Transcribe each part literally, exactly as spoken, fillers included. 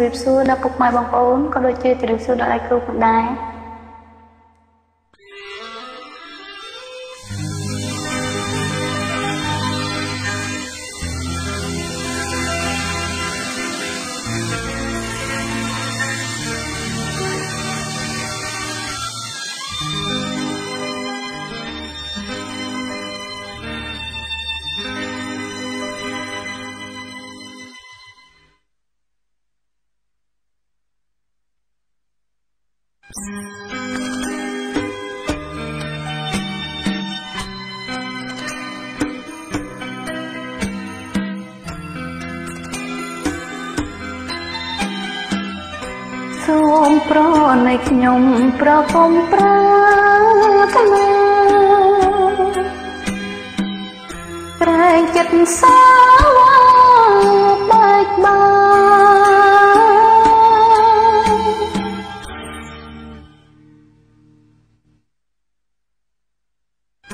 Rịp xưa đã phục mai bằng ốm, có đôi chia thì rịp xưa đã lại cứu cũng đái. Sông pro này nhung pro phong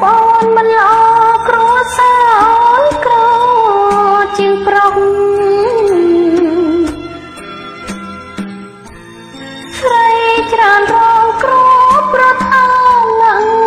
bọn mình lo cua sao cua chiều prong say tràn rong cua pro thang lặng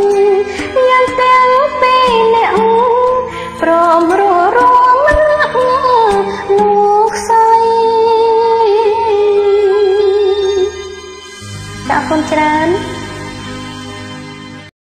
yên tiếng tê nẹo prom rô rô mắt nước say đã con chán.